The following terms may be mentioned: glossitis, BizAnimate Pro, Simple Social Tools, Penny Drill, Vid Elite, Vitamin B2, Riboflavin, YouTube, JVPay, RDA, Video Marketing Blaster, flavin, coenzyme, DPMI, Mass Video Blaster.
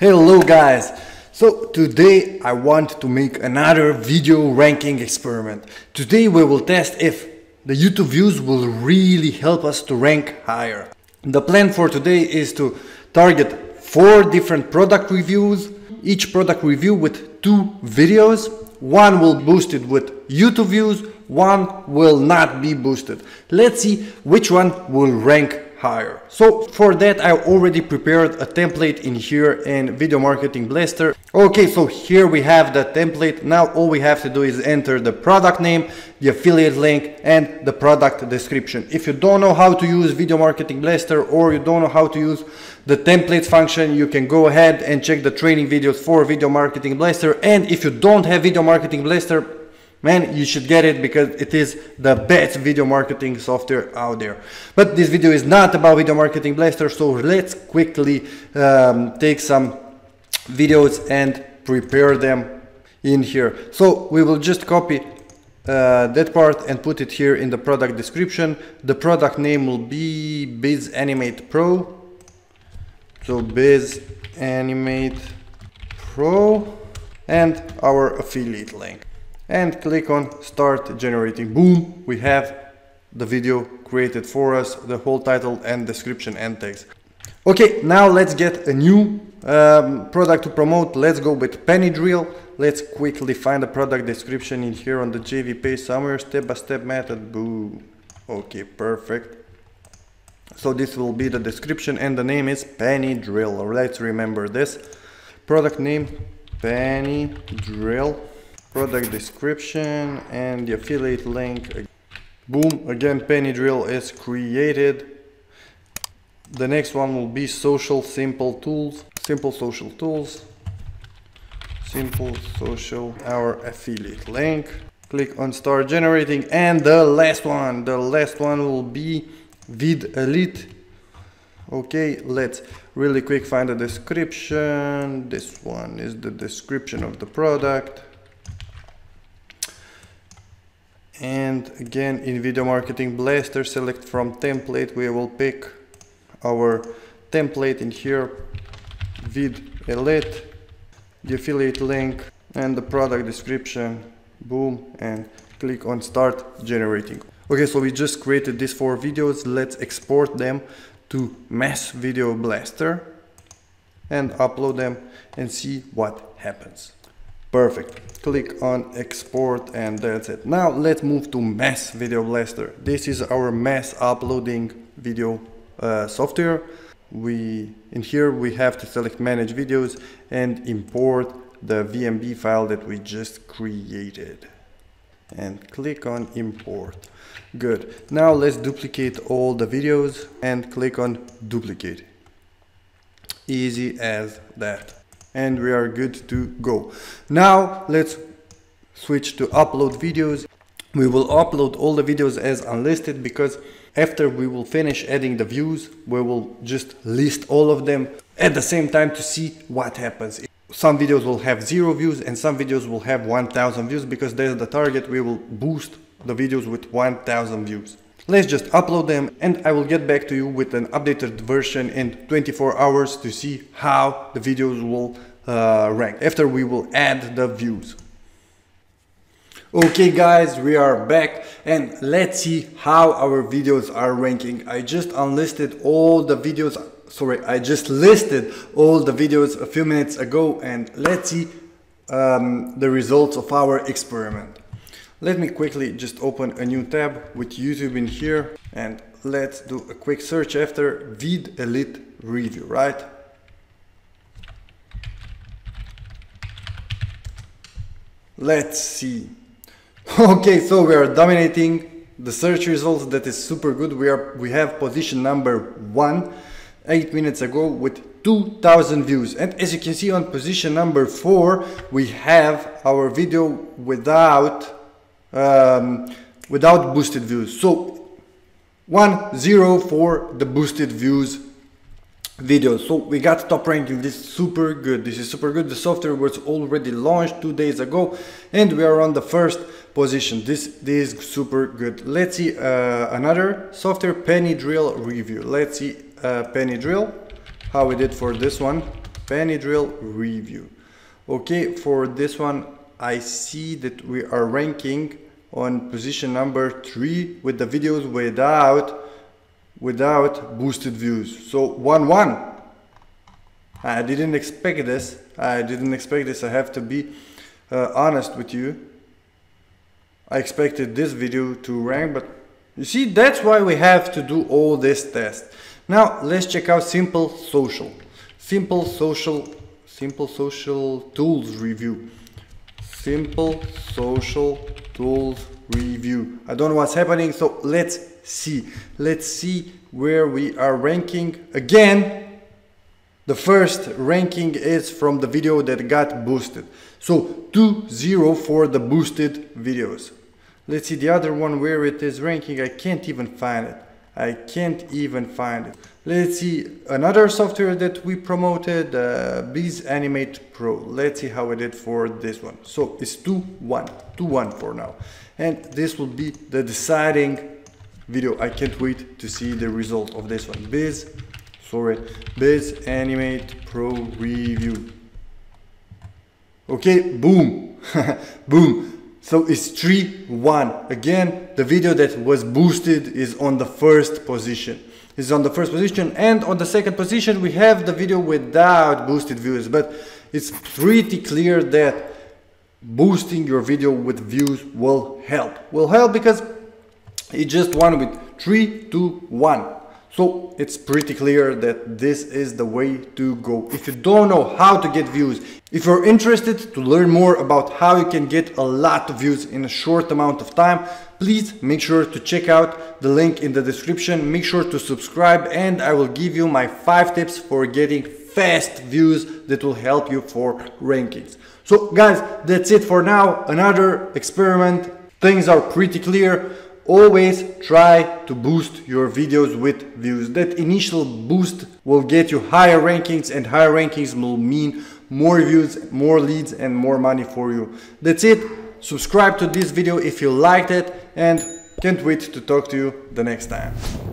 Hello guys! So today I want to make another video ranking experiment. Today we will test if the YouTube views will really help us to rank higher. The plan for today is to target 4 different product reviews, each product review with 2 videos. One will boost it with YouTube views, one will not be boosted. Let's see which one will rank higher. So for that I already prepared a template in here in Video Marketing Blaster. Okay, so here we have the template. Now all we have to do is enter the product name, the affiliate link and the product description. If you don't know how to use Video Marketing Blaster or you don't know how to use the templates function, you can go ahead and check the training videos for Video Marketing Blaster. And if you don't have Video Marketing Blaster, man, you should get it because it is the best video marketing software out there. But this video is not about Video Marketing Blaster, so let's quickly take some videos and prepare them in here. So we will just copy that part and put it here in the product description. The product name will be BizAnimate Pro. So BizAnimate Pro and our affiliate link. And click on start generating. Boom, we have the video created for us, the whole title and description and text. Okay, now let's get a new product to promote. Let's go with Penny Drill. Let's quickly find the product description in here on the JVPay somewhere, step-by-step method. Boom. Okay, perfect. So this will be the description and the name is Penny Drill. Let's remember this. Product name Penny Drill. Product description and the affiliate link. Boom, again Penny Drill is created. The next one will be simple social tools, our affiliate link. Click on start generating. And the last one will be Vid Elite. Okay, let's really quick find the description. This one is the description of the product. And again, in Video Marketing Blaster, select from template. We will pick our template in here, Vid Elite, the affiliate link and the product description. Boom, and click on start generating. Okay, so we just created these 4 videos. Let's export them to Mass Video Blaster and upload them and see what happens. Perfect. Click on export and that's it. Now let's move to Mass Video Blaster. This is our mass uploading video software. In here we have to select manage videos and import the VMB file that we just created. And click on import. Good. Now let's duplicate all the videos and click on duplicate. Easy as that. And we are good to go. Now let's switch to upload videos. We will upload all the videos as unlisted because after we will finish adding the views, we will just list all of them at the same time to see what happens. Some videos will have 0 views and some videos will have 1000 views because that's the target. We will boost the videos with 1000 views. Let's just upload them and I will get back to you with an updated version in 24 hours to see how the videos will rank after we will add the views. Okay guys, we are back and let's see how our videos are ranking. I just listed all the videos a few minutes ago and let's see the results of our experiment. Let me quickly just open a new tab with YouTube in here and let's do a quick search after Vid Elite review, right? Let's see. Okay, so we are dominating the search results. That is super good. We have position number 1 8 minutes ago with 2000 views. And as you can see on position number 4, we have our video without boosted views. So 1-0 for the boosted views video. So we got top ranking. This is super good. This is super good. The software was already launched 2 days ago and we are on the 1st position. This is super good. Let's see another software, Penny Drill review. Let's see Penny Drill, how we did for this one. Penny Drill review. Okay, for this one I see that we are ranking on position number 3 with the videos without boosted views. So 1-1. I didn't expect this. I have to be honest with you. I expected this video to rank, but you see, that's why we have to do all this test. Now let's check out Simple Social Tools review. Simple Social Tools review. I don't know what's happening, so let's see where we are ranking again. The first ranking is from the video that got boosted. So 2-0 for the boosted videos. Let's see the other one where it is ranking. I can't even find it. Let's see another software that we promoted, BizAnimate Pro. Let's see how it did for this one. So it's 2-1 for now. And this will be the deciding video. I can't wait to see the result of this one. BizAnimate Pro review. Okay, boom. Boom. So it's 3-1 again. The video that was boosted is on the first position and on the second position we have the video without boosted views, but it's pretty clear that boosting your video with views will help because it just won with 3-1. So it's pretty clear that this is the way to go. If you don't know how to get views, if you're interested to learn more about how you can get a lot of views in a short amount of time, please make sure to check out the link in the description. Make sure to subscribe and I will give you my 5 tips for getting fast views that will help you for rankings. So guys, that's it for now. Another experiment. Things are pretty clear. Always try to boost your videos with views. That initial boost will get you higher rankings, and higher rankings will mean more views, more leads, and more money for you. That's it. Subscribe to this video if you liked it, and can't wait to talk to you the next time.